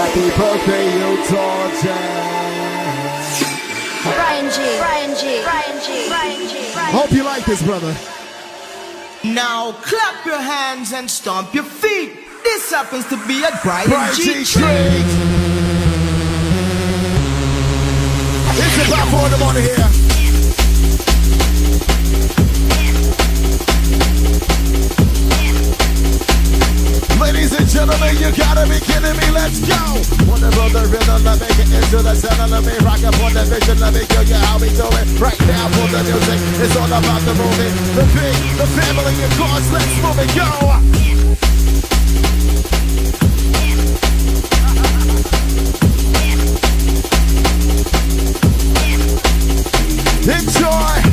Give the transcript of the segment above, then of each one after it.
Happy birthday, you Georgia. Bryan Gee. Hope you like this, brother. Now clap your hands and stomp your feet. This happens to be a Bryan Gee treat. It's about 4 in the morning here. Ladies and gentlemen, you gotta be kidding me, let's go! Wanna roll the rhythm, let me get into the sound, let me rock up on the vision, let me show you how we do it. Right now for the music, it's all about the movement. The big, the family, of course, let's move it, go! Enjoy!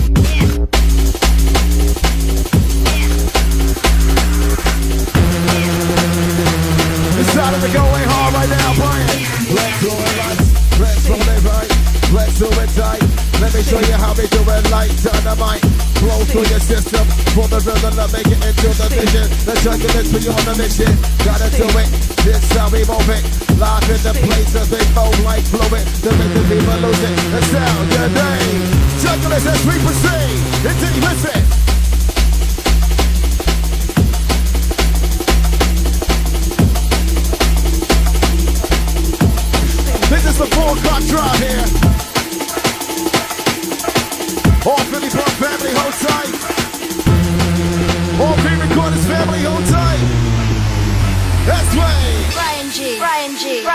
We're going hard right now, Bryan. Let's do it right, let's roll it right, let's do it tight. Let me show you how we do it like dynamite. Blow through your system, pull the rhythm up, make it into the vision. Let's try to this for you on the mission. Gotta do it, this how we move it. Live in the place of big old light fluid. The rhythm people lose it, the sound your name. Juggle this as we proceed, indeed, listen. This is the 4 o'clock drive here. All Philly Park family, hold tight. All pre-recorders family, hold tight. That's right. Bryan Gee.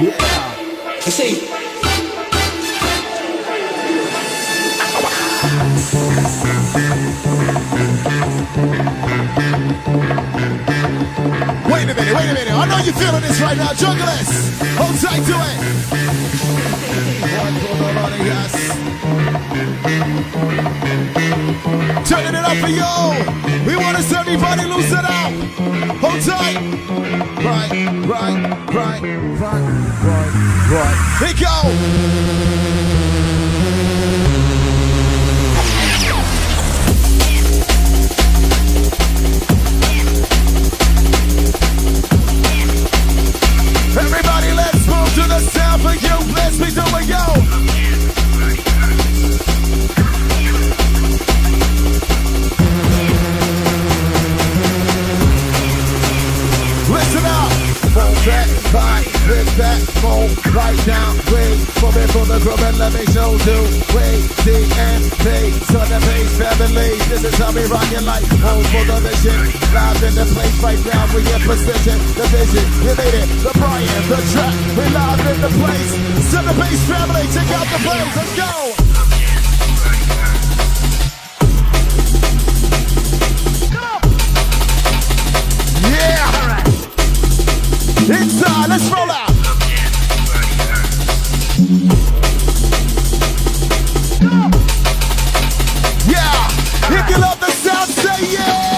Yeah. You see. Wait a minute. I know you're feeling this right now. Juggle this. Hold tight to it. Turning it up for you. We want to see everybody loosen up. Hold tight. Right. Here we go. Everybody, let's move to the sound for you. Let's be doing yo. Listen up. Move that body, lift that phone right now. Wait, move it from the drum and let me show you. Wait, D&P, Sun and Bass family. This is how we rock your life. Home for the mission. Live in the place right now for your precision, the vision, you need it, the Bryan, the track, we live in the place. Sun and Bass family, check out the place, let's go! Yeah! Inside, let's roll out! Yeah! If you love the sound, say yeah!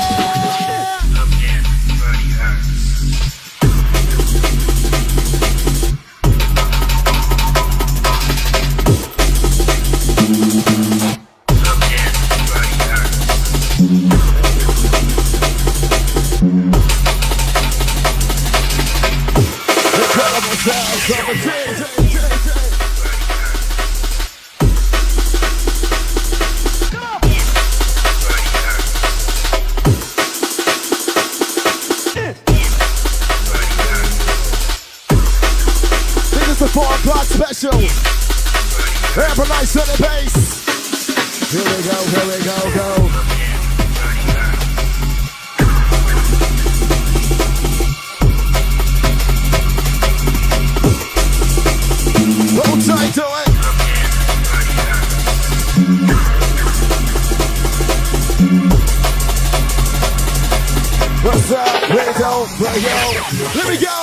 Special, everybody set the pace. Here we go. Roll tight to it. What's up? Here we go.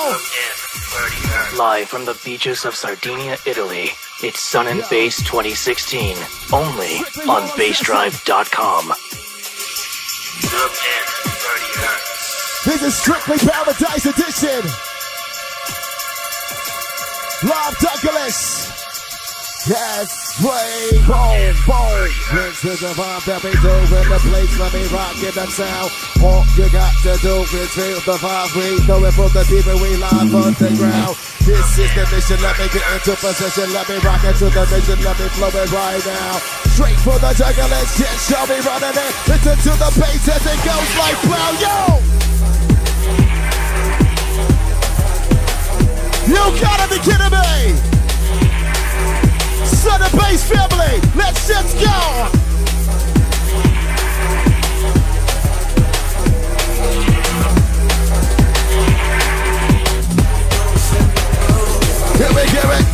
Live from the beaches of Sardinia, Italy, it's Sun and Bass 2016, only on BassDrive.com. This is Strictly Paradise Edition. Live Douglas. Just play, boom, boom. This is the vibe that we do in the place. Let me rock in the sound. All you got to do is feel the vibe. We know it from the people we live on the ground. This is the mission. Let me get into position. Let me rock into the mission. Let me flow it right now. Straight for the jungle. Let's get show me running it. Listen to the bass as it goes like wow, yo. You gotta be kidding me. Sun and Bass family, let's just go! Here we hear it!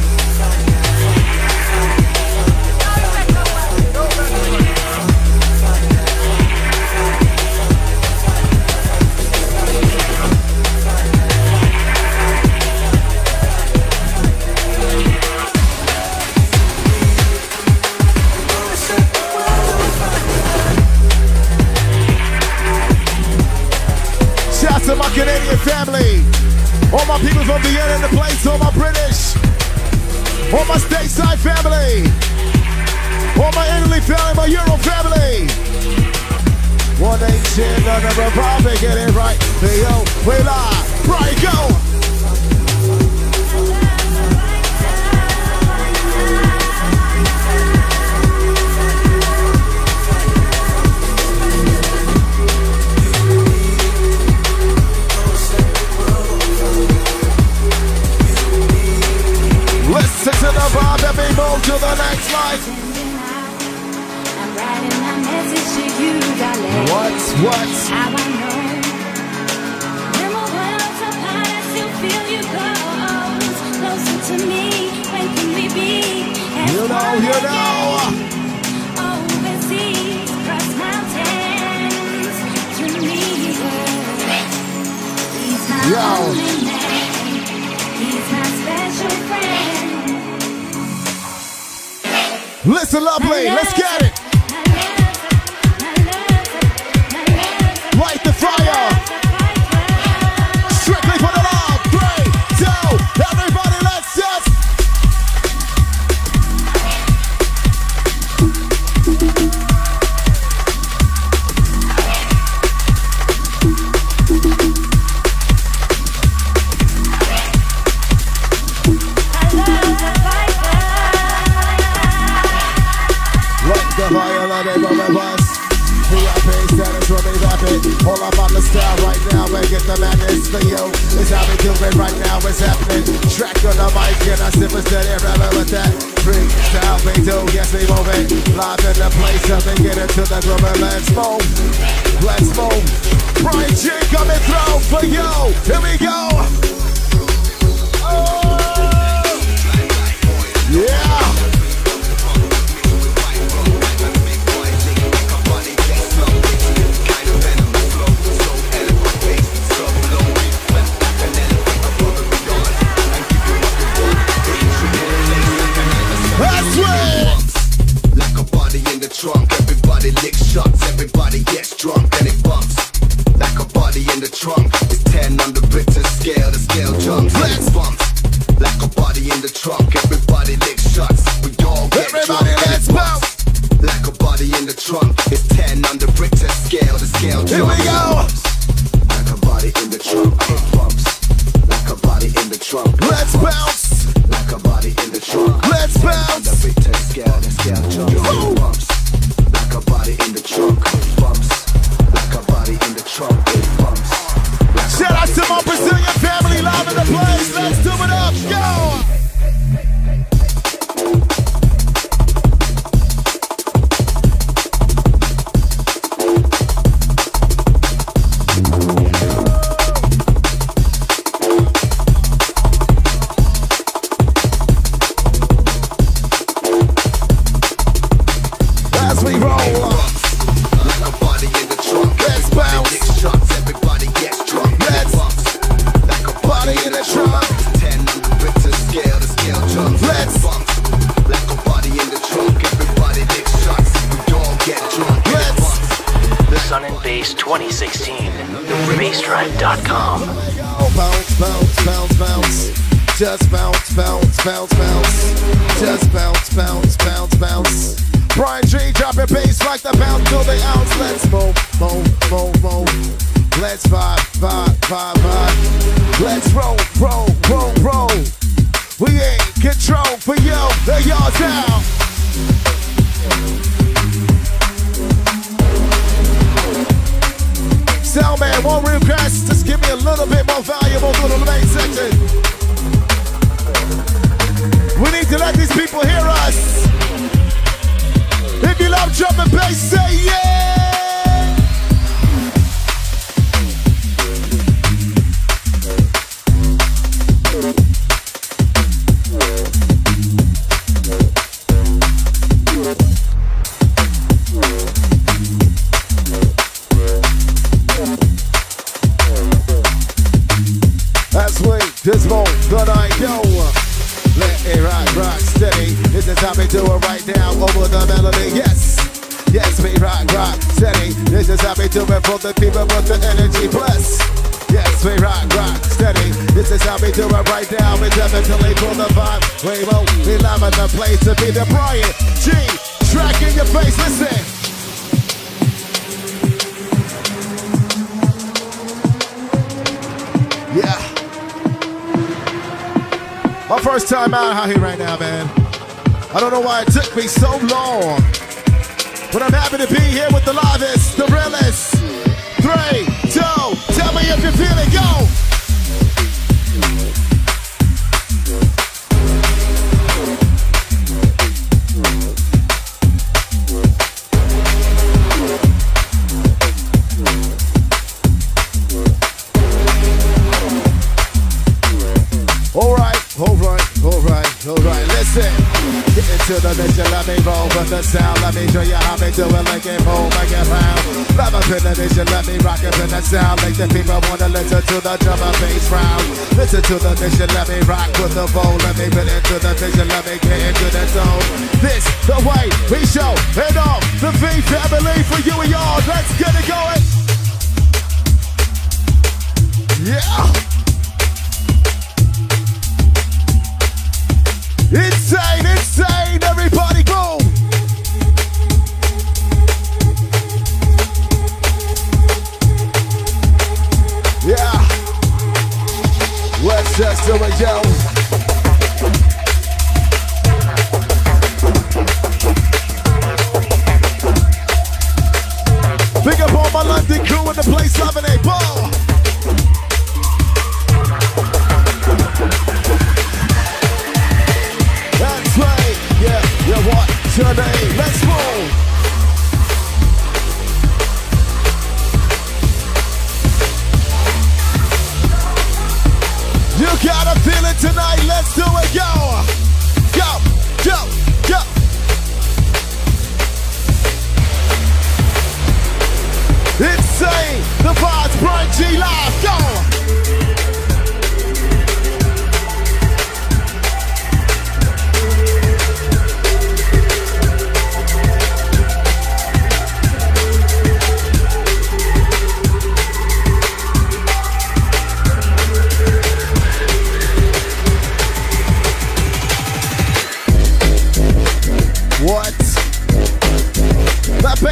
Canadian family, all my people from Vienna in the place, all my British, all my stateside family, all my Italy family, my Euro family. One nation under the Republic, get it right, Leo, we live, Bryan Gee, go! Listen to the vibe, let me move to the next life. I'm writing my message to you, darling. What? How I know. When my world's apart, I still feel you close. Closer to me, when can we be? As you know. Overseas, cross mountains, you need us. Yo. He's my special friend. Listen, lovely, let's get it. Light the fire. Strictly for the love. 3, 2, everybody, let's just. All about the style right now, and get the madness for you. It's how we do it right now, it's happening. Track on the mic, and I sip and steady, rapping with that freestyle we do, yes we move it. Live in the place, up and get into the groove, and let's move. Bryan Gee coming through for you, here we go. Oh! Yeah! Everybody gets drunk and it bumps like a body in the trunk. It's 10 on the Richter scale, the scale jumps. Let's bump like a body in the trunk. Everybody licks shots. We all get drunk. Let's bounce like a body in the trunk. It's 10 on the Richter scale, the scale jumps. Here we go. Like a body in the trunk, it bumps like a body in the trunk. Let's bounce like a body in the trunk. Let's bounce. The Richter scale, the scale jumps. Like a body in the trunk, it bumps. Like a body in the trunk, it bumps. Like shout out to my Brazilian family live in the place. Let's do it up, BassDrive.com. Bounce, bounce, bounce, bounce. Just bounce, bounce, bounce, bounce. Just bounce, bounce, bounce, bounce. Bryan Gee, drop your bass like the bounce till the ounce. Let's move, move, move, move. Let's vibe, vibe, vibe, vibe. Let's roll, roll, roll, roll. We ain't control for you, the yard's out. Sound man, one request, just give me a little bit more valuable to the main section. We need to let these people hear us. If you love drum and bass, say yeah. This move that I go, let it rock, rock steady. This is how we do it right now, over the melody. Yes, yes, we rock, rock steady. This is how we do it for the people with the energy plus. Yes, we rock, rock steady. This is how we do it right now. We definitely pull the vibe. We won't be live in the place to be the Bryan Gee track in your face. Listen. Yeah. My first time out here right now, man. I don't know why it took me so long, but I'm happy to be here with the livest, the realest. 3, 2, tell me if you feel it, go! Alright, listen. Get into the mission, let me roll with the sound. Let me show you how we do it, like it move, like it round. Love up in the mission, let me rock up in the sound. Like the people wanna listen to the drum and bass round. Listen to the mission, let me rock with the bowl. Let me get into the vision, let me get into the zone. This, the way we show it all. The V family for you and y'all. Let's get it going. Yeah. Insane, insane, everybody go! Yeah! Let's just do it, yo! Pick up all my London crew in the place, loving a ball! Today, let's roll. You gotta feel it tonight. Let's do it, yo. Go, go, go. Insane. The vibes, Bryan Gee live. Go.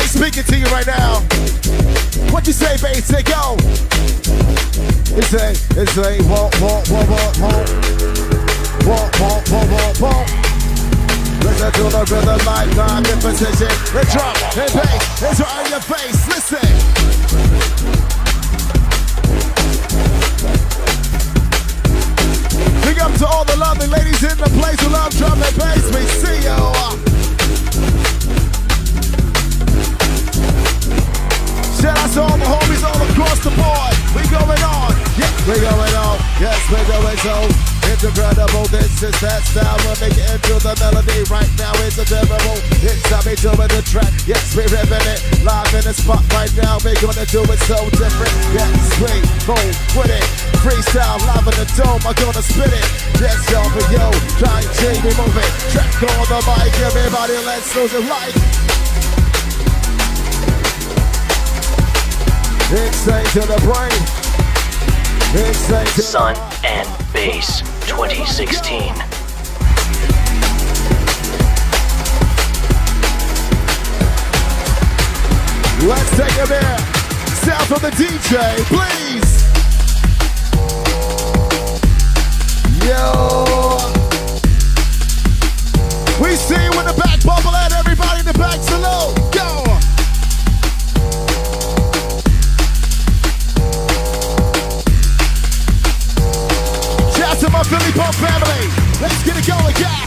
Speaking to you right now. What you say, bass? Say go. It's a walk, walk, walk, walk, walk, walk, walk, walk, walk, walk. Listen to the rhythm, lifetime in position. The drum and bass is right in your face. Listen. Big up to all the lovely ladies in the place who love drum and bass. We see you. Shout out to all the homies all across the board. We going on, yeah, we going on. Yes, we going so incredible. This is that style. We're making it to the melody right now. It's a terrible. It's how we doing the track. Yes, we ripping it live in the spot right now. We're gonna do it so different. Yes, we move with it. Freestyle live in the dome. I'm gonna spit it. Yes, y'all for yo. Trying to we move it. Track on the mic. Everybody, let's lose it right. Insane to the brain. Insane to the Sun and Bass. 2016. Let's take a bit. Sound from the DJ, please. Yo. We see you in the back, bubble out. Everybody in the back, salute. Go. Shout out to my Philly Pop family. Let's get it going, yeah.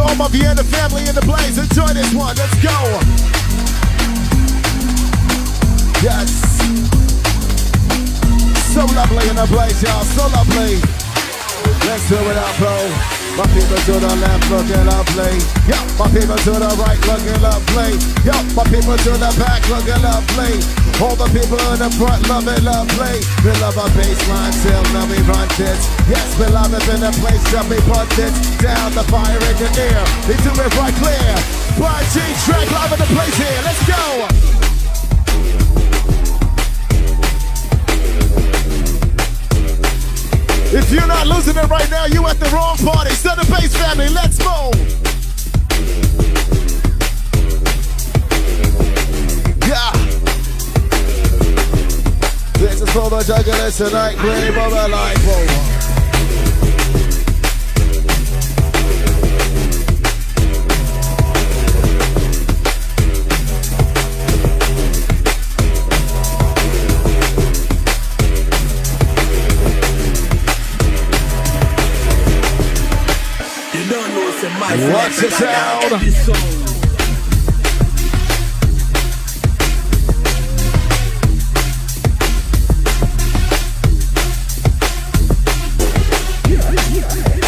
All of you and the family in the place, enjoy this one. Let's go. Yes. So lovely in the place, y'all. So lovely. Let's do it up, bro. My people to the left looking lovely. Yup. My people to the right looking lovely. Yup. My people to the back looking lovely. All the people in the front loving lovely. We love our baseline till now we run this. Yes, we love it in the place till we put this. Down the fire in your ear. They do it right clear. Bryan Gee track live in the place here. Let's go. If you're not losing it right now, you at the wrong party. Sun and Bass family, let's move. Yeah. This is for the jugglers tonight, Granny Bubba Light Watch us out. Let's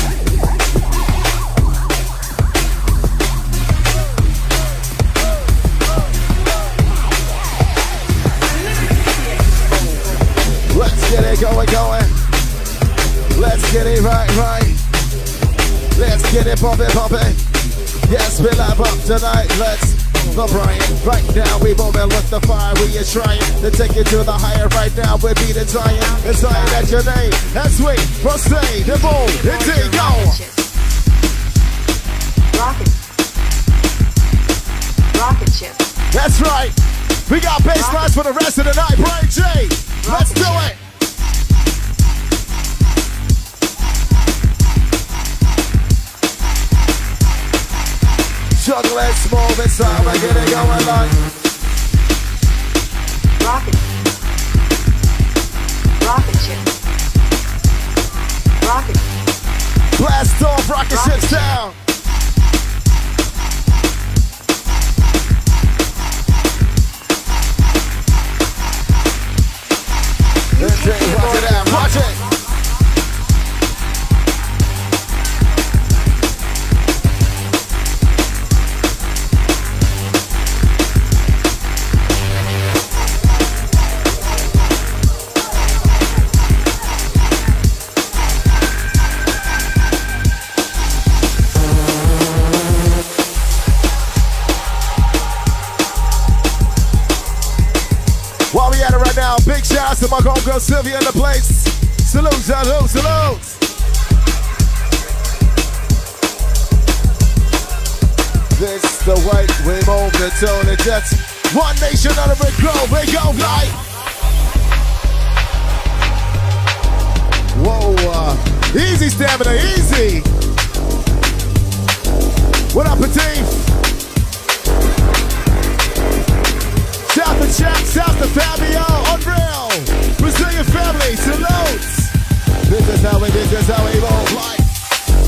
get it going. Let's get it right. Let's get it poppin'. Yes, we live up tonight, let's the Bryan. Right now we moving with the fire, we are trying to take it to the higher. Right now we're beating giant, it's lying at your name. As we proceed, the boom, it's it, go! Rocket ship. That's right, we got bass lines for the rest of the night, Bryan Gee, let's do it! Let's move it, so I get it going like Rocket ship. Rocket. Blast off, rocket ships down. Let's take it, watch it out, watch it. Big shout out to my homegirl Sylvia in the place. Salute, salute, salute. This the way we move the tone and jets. One nation under a globe, we go like. Whoa, easy stamina, easy. What up, Petit? Shout to Jack, shout to Fabio. Brazilian family, salutes. This is how we roll. Like,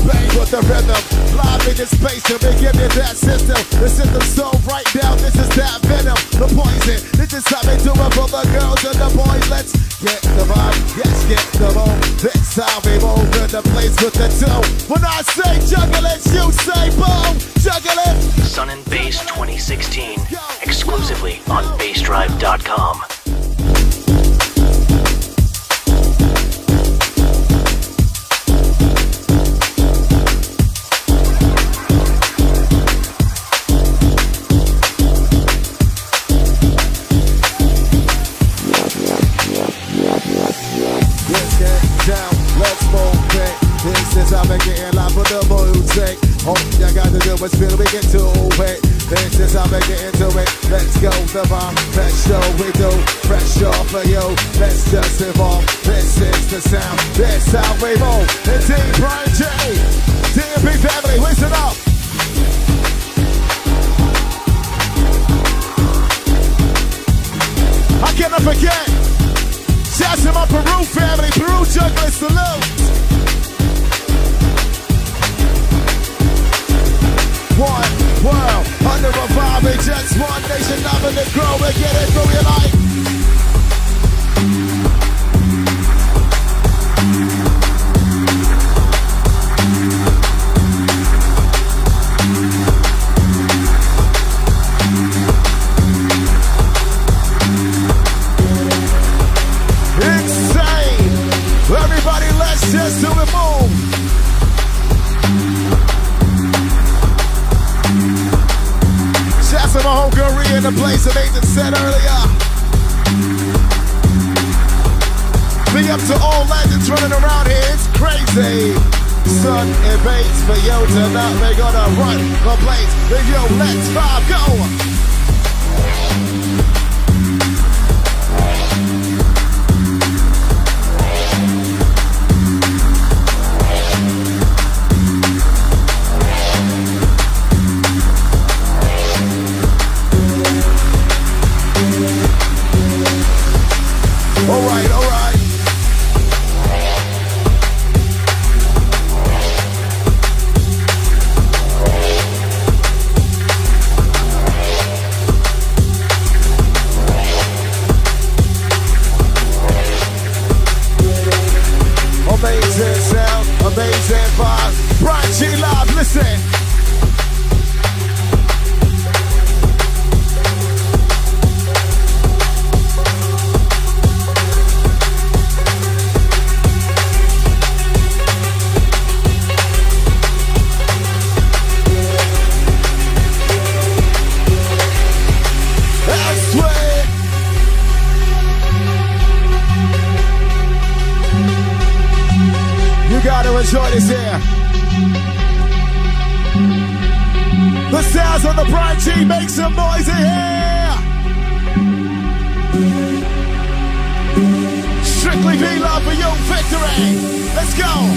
bang with the rhythm. Live in this space to begin in that system. The system's so right now, this is that venom. The poison, this is how they do it for the girls and the boys. Let's get the vibe, yes, get the roll. That's how we move in the place with the two. When I say juggle it, you say boom. Juggle it. Sun and Bass 2016, exclusively on BassDrive.com. Oh, I got to do what's feel we get to it. This is how we get into it. Let's go, the bomb. Let's show we do. Fresh off for you. Let's just evolve. This is the sound. This how we roll. It's D. Bryan Gee. DMP family, listen up. How can I forget? Shout to my Peru family. Peru juggling salute. One world, under a vibe, it's just one nation, loving it, grow and get it through your life. Insane! Everybody, let's just do it, move! So my whole career in the place of Nathan said earlier. Big up to all legends running around here, it's crazy. Sun and Bass for yo tonight, we're gonna run the place. Big yo, let's vibe, go! Enjoy this here. The sounds on the Bryan Gee, make some noise in here. Strictly be love for you, victory. Let's go.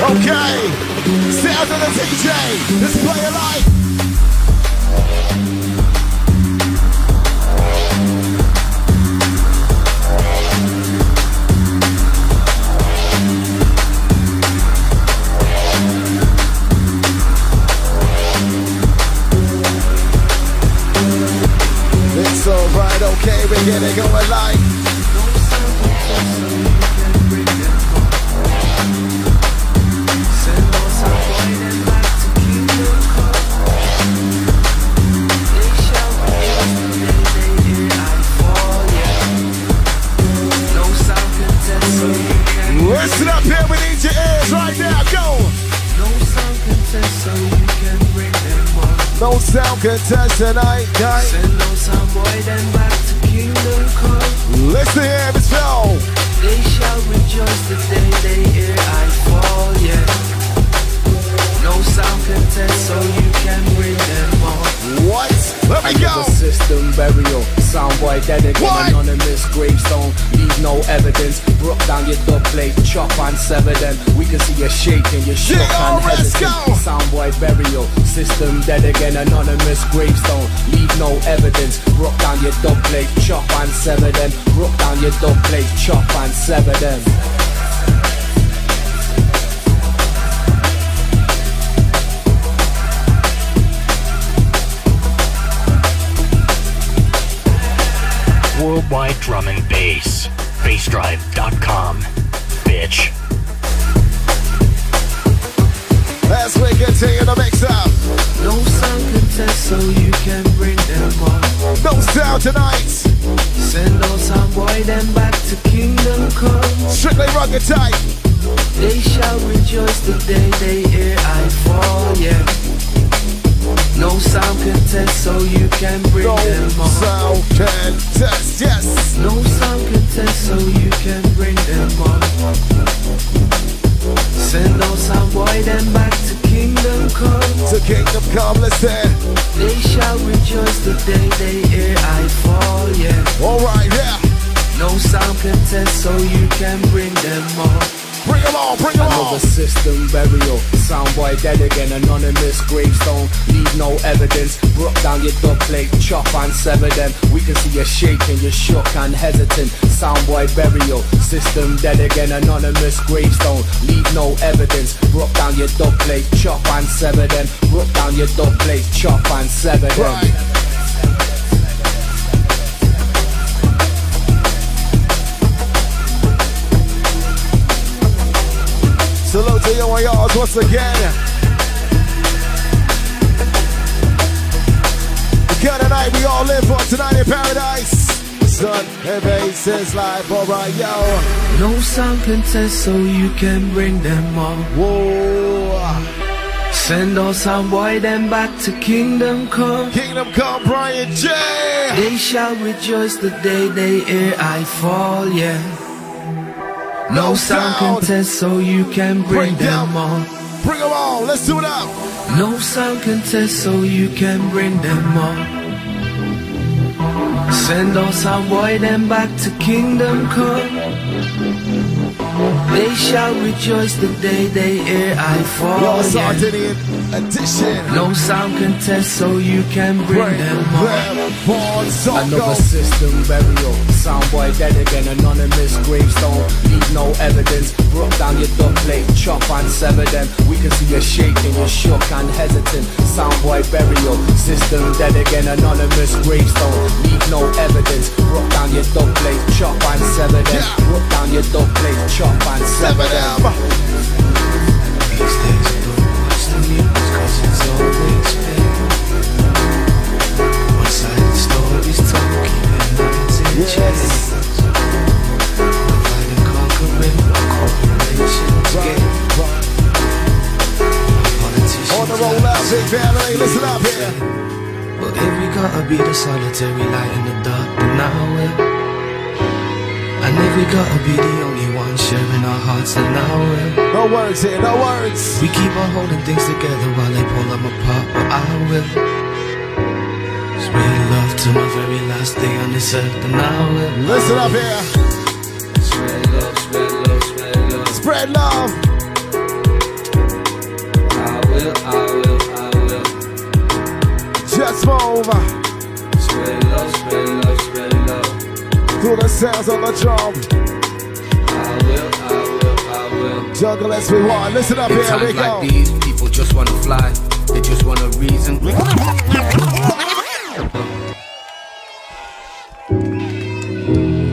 Okay, sounds of the DJ, let's play it like. It's alright, okay, we get it going like. Listen up here, we need your ears right now, go! No sound contest, so you can bring them on. No sound contest tonight, guys. Send no sound boy, then back to Kingdom Come. Listen here, Miss Phil. They shall rejoice the day they hear I fall, yeah. No sound contest, so you can bring them on. What? Let me go! system burial. Soundboy dead again, anonymous gravestone. Leave no evidence, broke down your dub plate, chop and sever them. We can see you shaking, you're shook and hesitant. Soundboy burial, system dead again, anonymous gravestone. Leave no evidence, broke down your dub plate, chop and sever them. Broke down your dub plate, chop and sever them. Worldwide Drum and Bass, BassDrive.com, bitch. As we continue to mix up, no sound contest so you can bring them on. No sound tonight. Send old Soundboy them back to Kingdom Come. Strictly rugged type. They shall rejoice the day they hear I fall, yeah. No sound contest, so you can bring them on. No sound contest, yes. No sound contest, so you can bring them on. Send on Soundboy them back to Kingdom Come. To Kingdom Come, listen. They shall rejoice the day they hear I fall, yeah. Alright, yeah. No sound contest, so you can bring them on. Bring them on, bring them another on. System burial, Soundboy dead again, anonymous gravestone. Leave no evidence, broke down your dub plate, chop and sever them. We can see you shaking, you're shook and hesitant. Soundboy burial, system dead again, anonymous gravestone. Leave no evidence, broke down your dub plate, chop and sever them. Broke down your dub plate, chop and sever them. Right. Hello to you and yours once again. Again tonight, we all live for tonight in paradise. Sun and Bass is live, alright, yo. No sound contest, so you can bring them on. Whoa. Send all Soundboy them back to Kingdom Come. Kingdom Come, Bryan Gee. They shall rejoice the day they hear I fall, yeah. No sound contest, so you can bring them on. Bring them on, let's do it up. No sound contest, so you can bring them on. Send all Soundboy them back to Kingdom Come. They shall rejoice the day they hear I fall. No Sardinia edition. No sound contest, so you can bring them on. Another system burial, Soundboy dead again, anonymous gravestone. Leave no evidence, broke down your dub plate, chop and sever them. We can see you shaking, you're shook and hesitant. Soundboy burial, system dead again, anonymous gravestone. Leave no evidence, broke down your dub plate, chop and sever them. Broke down your dub plate, chop and sever them. These days, watch the news, 'cause it's always been one side of the story's told, keeping lights in chase. Dividing, conquering, or corporations game. On the roll out, big family, listen up here. Well, if we gotta be the solitary light in the dark, then now we're. And if we gotta be the only one sharing our hearts, then now we're. No words here, no words. We keep on holding things together while they pull them apart, but I will. Spread love to my very last day on this earth, then I will. Listen up here. Spread love, spread love, spread love. Spread love. I will, I will, I will. Just move. Spread love, spread love, spread love. Through the sounds of the drum. I will. Juggle as we want. Listen up here, we go. Like these, people just wanna fly. They just want a reason.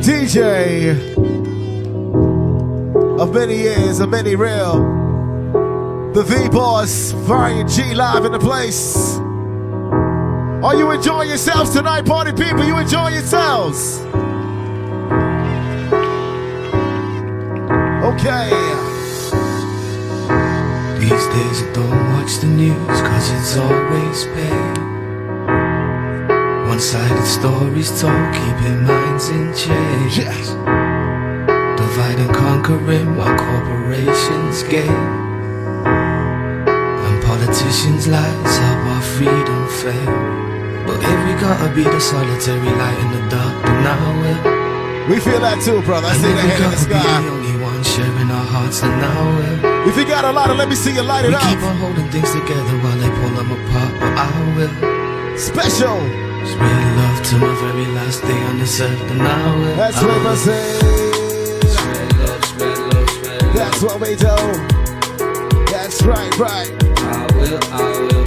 DJ of many years, of many real. The V-Boss, Bryan Gee live in the place. Are you enjoying yourselves tonight, party people? You enjoying yourselves? Okay. These days I don't watch the news, 'cause it's always been one-sided stories told, keeping minds in chains. Divide and conquering while corporations gain, and politicians' lies help our freedom fade. But if we gotta be the solitary light in the dark, then now we feel that too, brother. I see the hand in the sky. The only one sharing our hearts, and now if you got a lot of, let me see you light it up. We keep on holding things together while they pull them apart, but I will. Special. Spread love to my very last day on this earth, and now that's what I say. Spread love, spread love, spread love. That's what we do. That's right. I will.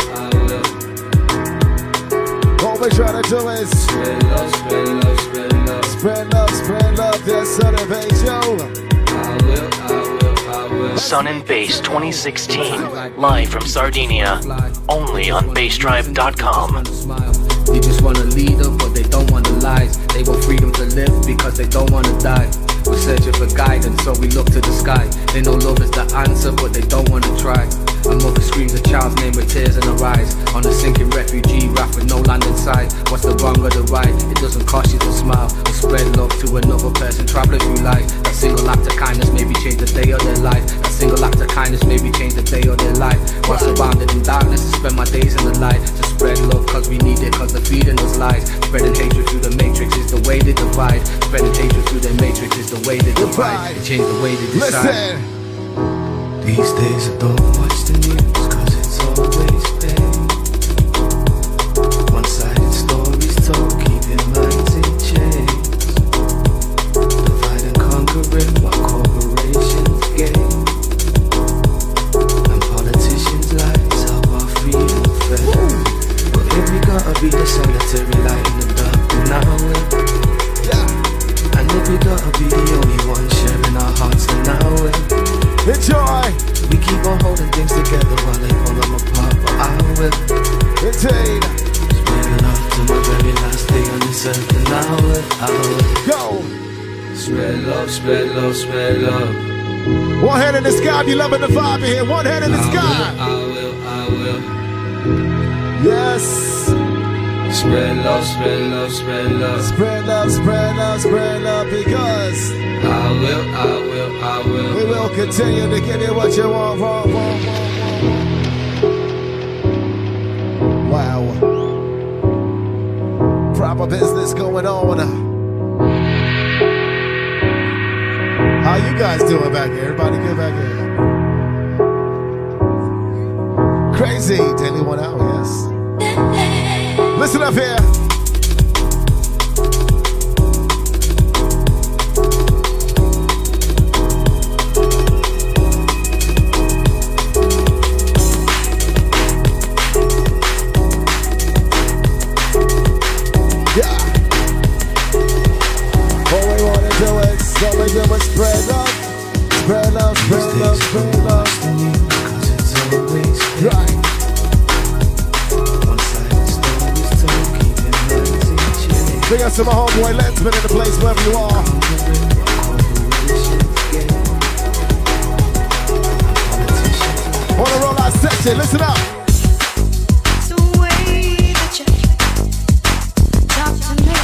All we try to do is spread love, spread love, spread love. Spread love, spread love, there's Sun and Bass, yo. I will. Sun and Bass 2016, live from Sardinia, only on BassDrive.com. You just wanna lead them, but they don't want to lies. They want freedom to live because they don't want to die. We're searching for guidance, so we look to the sky. They know love is the answer, but they don't want to try. A mother screams a child's name with tears in her eyes. On a sinking refugee raft with no land in sight. What's the wrong or the right? It doesn't cost you to smile or spread love to another person. Traveler through life. That single act of kindness maybe change the day of their life. That single act of kindness maybe change the day of their life. While surrounded in darkness, I spend my days in the light. To spread love, cause we need it, cause the feeding us lies. Spreading hatred through the matrix is the way they divide. Spreading hatred through the matrix is the way they divide. They change the way they decide. Listen. These days I don't watch the news, cause it's always pain. One-sided stories told, keeping minds in chains. Divide and conquering while corporations gain. And politicians' lies, how our freedom fed. But if we gotta be the solitary light in the dark, then now yeah. And if we gotta be the only one sharing our hearts, then now enjoy. We keep on holding things together while they pull them apart, but I will. Indeed. Spread love to my very last day on this earth, and I will. Go. Spread love, spread love, spread love. One hand in the sky if you loving the vibe in here. One hand in the sky. I will. Yes. Spread love, spread love, spread love. Spread love, spread love, spread love, because I will. We will continue to give you what you want. Wow. Proper business going on. How you guys doing back here? Everybody get back here. Crazy. Daily 1 hour, yes. Listen up here. To my homeboy Lensman in the place wherever you are. Wanna roll our section, listen up. The way that you talk to me.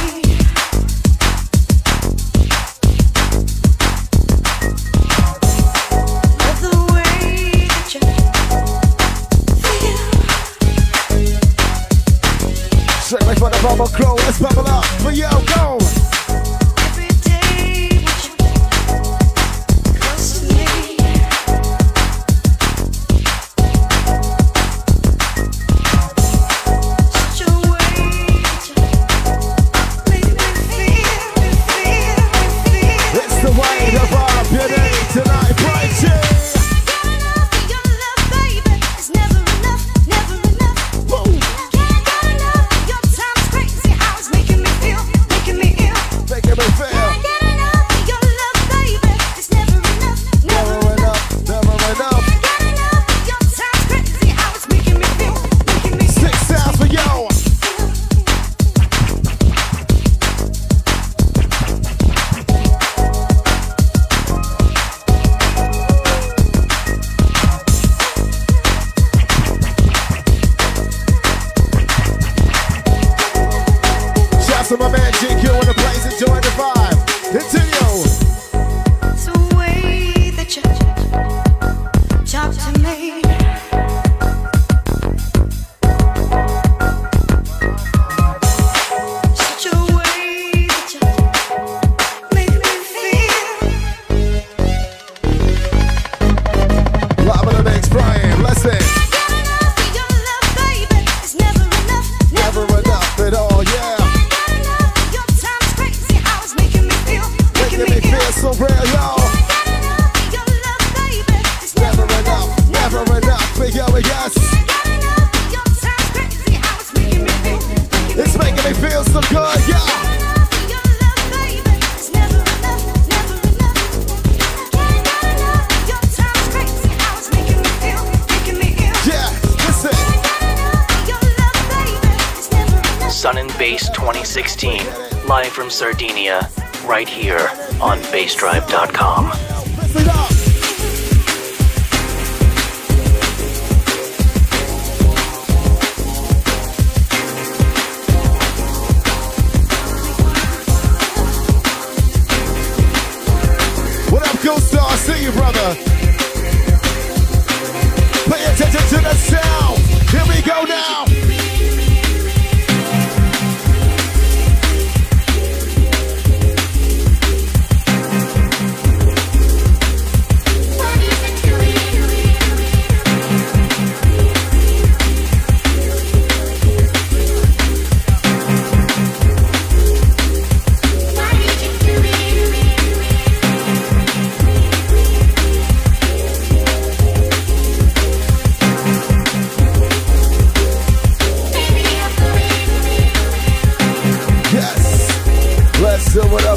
The way that you feel. Straight away from the bubble crow, let's bubble up. But yo, go! Every day when you're close to me, such a way to make me feel. It's the way of our beauty tonight, Bryan Gee. I got all your love, baby. It's never enough. Your time's crazy, how it's making me ill. and Bass 2016, live from Sardinia, right here on BassDrive.com. What up, Ghost Star? I see you, brother. Pay attention to the sound. Here we go now.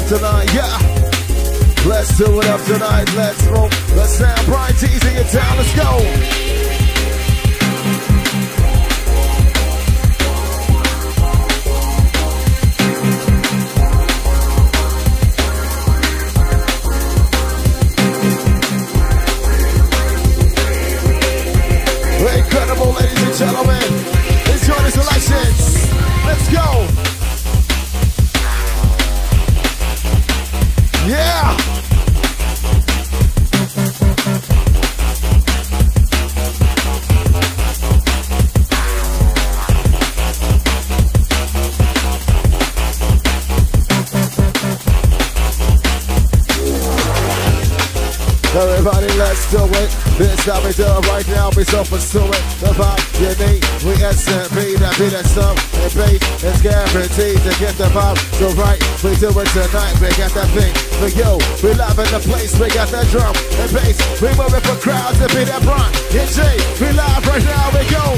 Tonight, yeah. Let's do it up tonight. Let's roll. Let's sound Bryan Gee in your town. Let's go. Incredible, ladies and gentlemen. Enjoy the selections. Let's go. Yeah! Everybody, let's do it. This time we do it right now. We so pursue it. The vibe you need. We SMP. That beat that song and bass. It's guaranteed to get the vibe so right. We do it tonight. We got that thing for you. We live in the place. We got that drum and bass. We move it for crowds to be that Bryan Gee. We live right now. We go.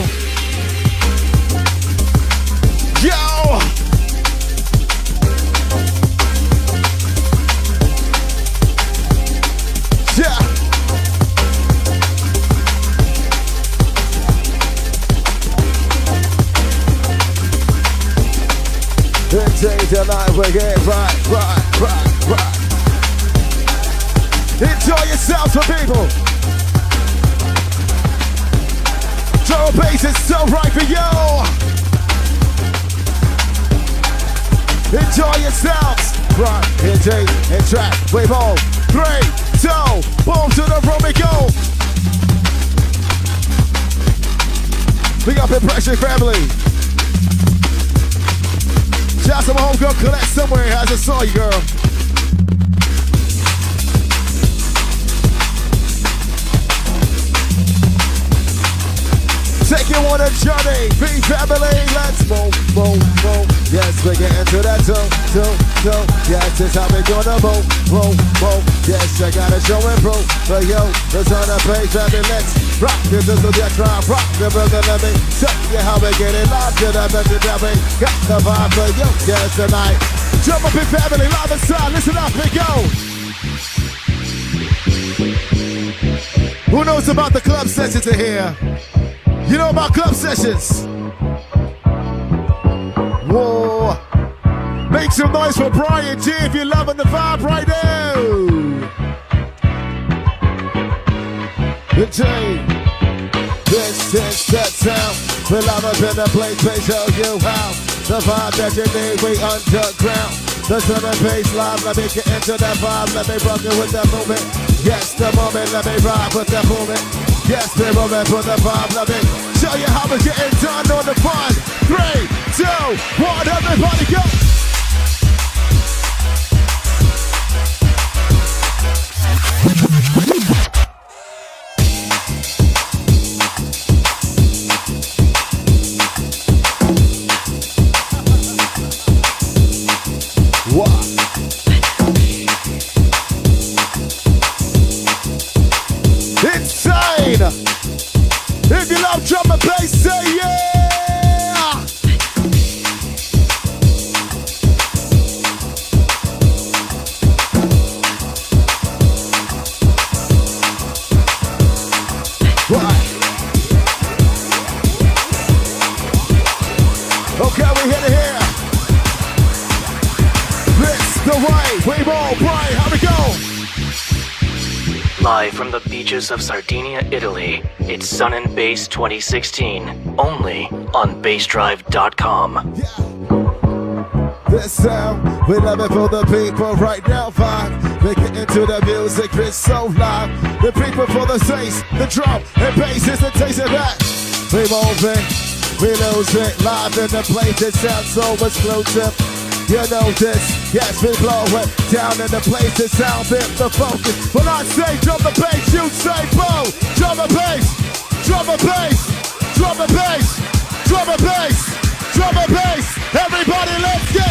Yo. Tonight we get right. Enjoy yourselves, for people. Drum and Bass is so right for you. Enjoy yourselves. Right, indeed, and track. We roll. 3, 2, boom to the room we go. Big up Impression family. Shout out to my homegirl Colette somewhere. I just saw you, girl. Take you on a journey, be family. Let's move, move, move. Yes, we're getting to that two. Yes, it's how we're doing the move, move, move. Yes, I gotta show and prove. But yo, let's on the page, family. Let's rock, this is the death drive, rock, the brother let me show you how we get it live to the message that we got the vibe for you, yes, tonight. Jump up in family, live inside, listen up, we go. Who knows about the club sessions in here? You know about club sessions? Whoa. Make some noise for Bryan Gee if you're loving the vibe right now. This is that sound. We're live up in the place, we show you how. The vibe that you need, we underground. The Sun and Bass live, let me get into that vibe. Let me rock it with that movement. Yes, the moment, let me ride with that movement. Yes, the moment for the vibe, let me show you how we're getting done on the fun. 3, 2, 1, everybody go! Drum and Bass, say yeah! Right. Okay, we're here to hear. Live from the beaches of Sardinia, Italy, it's Sun and Bass 2016, only on BassDrive.com. Yeah. This sound, we love it for the people right now, vibe. Make it into the music, it's so live. The people for the taste, the drum and bass is the taste of that. We move it, we lose it, live in the place that sounds so exclusive. You know this, yes, we blow it down in the place that sounds in the focus. When I say drum and bass, you say boom. Drum and bass, drum and bass, drum and bass, drum and bass, drum and bass. Everybody, let's get.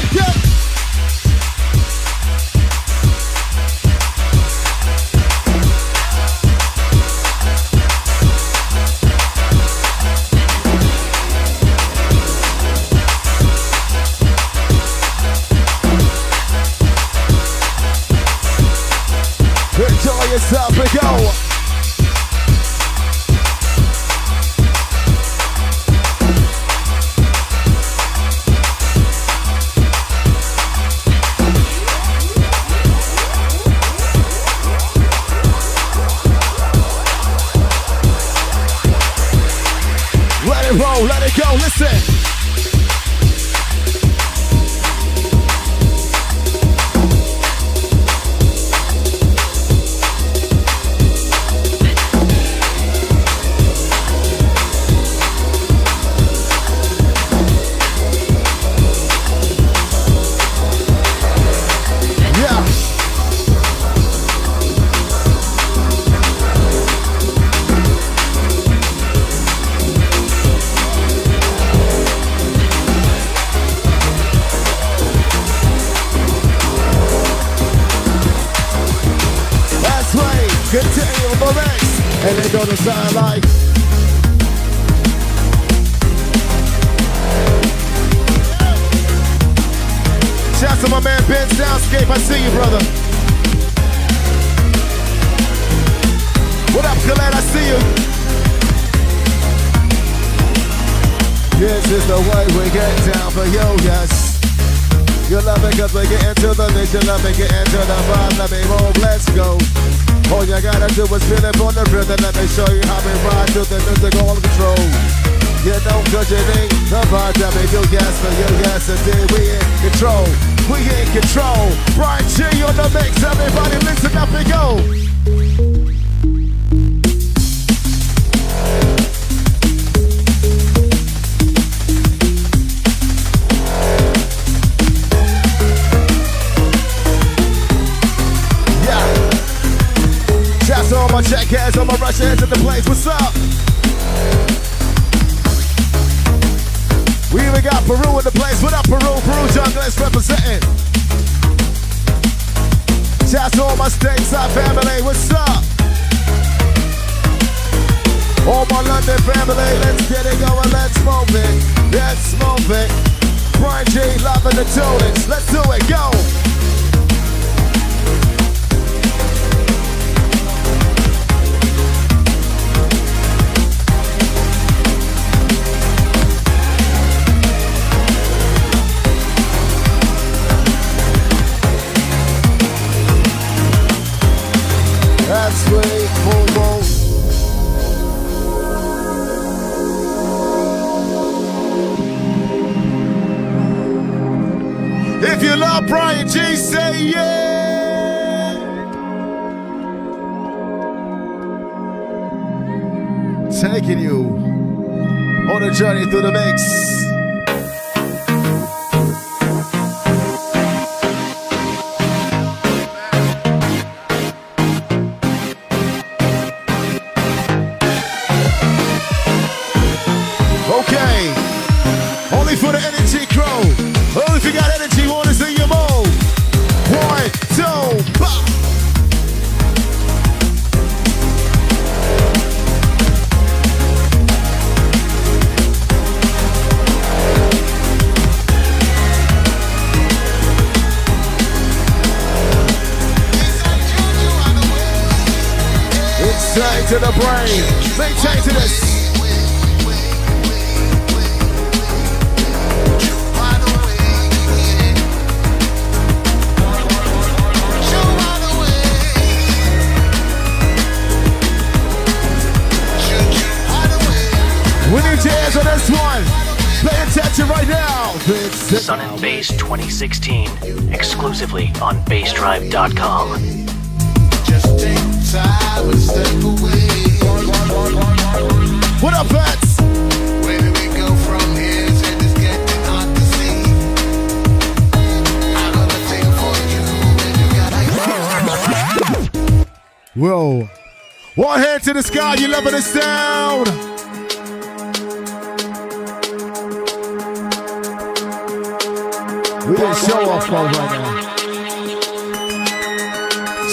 Enjoy yourself and go. Let it roll, let it go, listen. Continue the race, and it's gonna sound like shouts to my man Ben Soundscape, I see you, brother. What up, Colette, I see you. This is the way we get down for you, yes. You love it cause we get into the mix, you love it, get into the vibe, let me roll, let's go. All you gotta do is feel it on the rhythm, let me show you how we ride to the music all control. You know cause you ain't the vibe that we do, yes for you, yes indeed, we in control, we in control. Bryan Gee on the mix, everybody listen up and go. All my check heads, all my rush heads in the place, what's up? We even got Peru in the place, what up Peru? Peru jungle is representing. Shout to all my stateside family, what's up? All my London family, let's get it going, let's move it, let's move it. Bryan Gee loving the tunes, let's do it, go! If you love Bryan Gee, say yeah. Taking you on a journey through the mix. Take to the brain, they take to this. We need jazz on this one. Play attention right now. Sun and Bass 2016, exclusively on BassDrive.com. Just take time and step away. What up, Bats? Where do we go from here? Whoa. One hand to the sky, you loving the sound. We didn't show off for right now.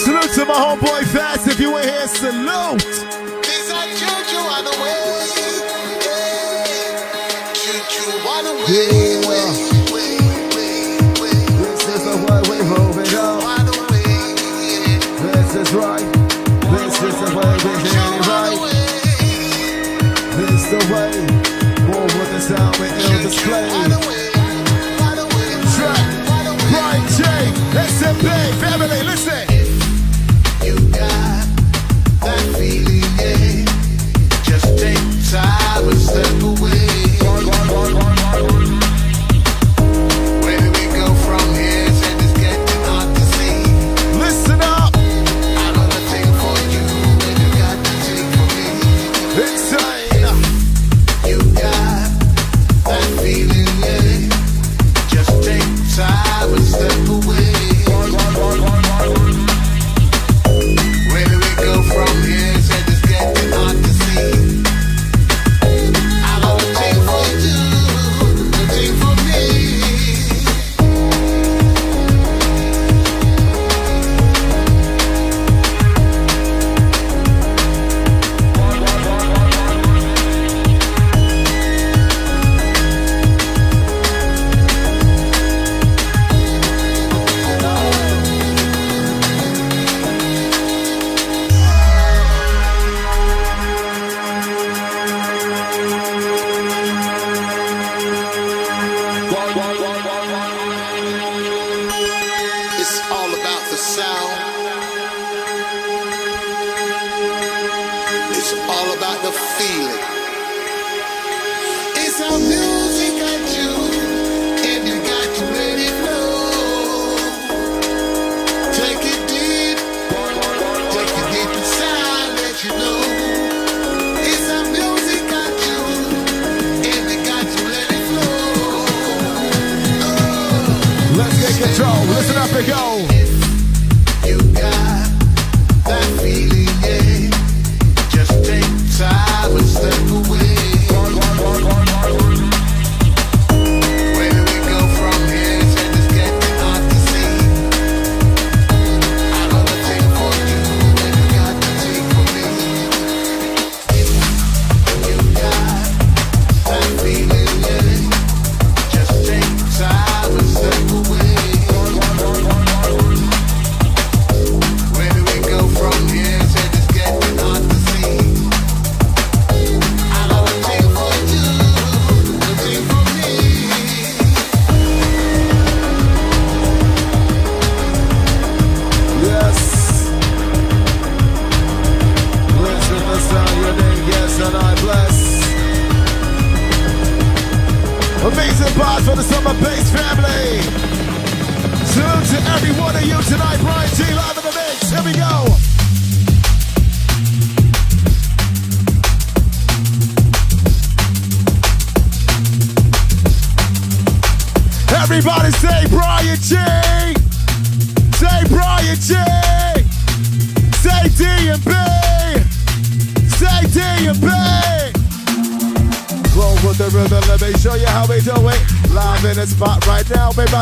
Salute to my homeboy Fast. If you were here, salute. This is the way we're moving on. This is right. This is the way we're doing it right. This is the way. War with the sound we ill display. Bryan Gee, SMP, family, listen. If you got that feeling, yeah, just take time and step away. Where do we go from here?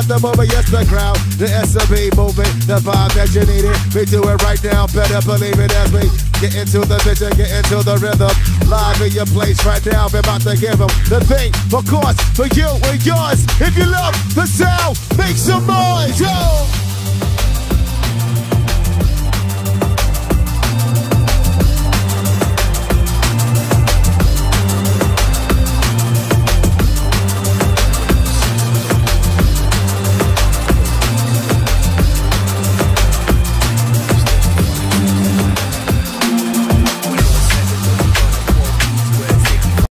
The moment, yes, the crowd, the S&B movement, the vibe that you needed. We do it right now, better believe it as we get into the vision, get into the rhythm. Live in your place right now, we're about to give them the thing, of course, for you and yours. If you love the sound, make some noise, yo!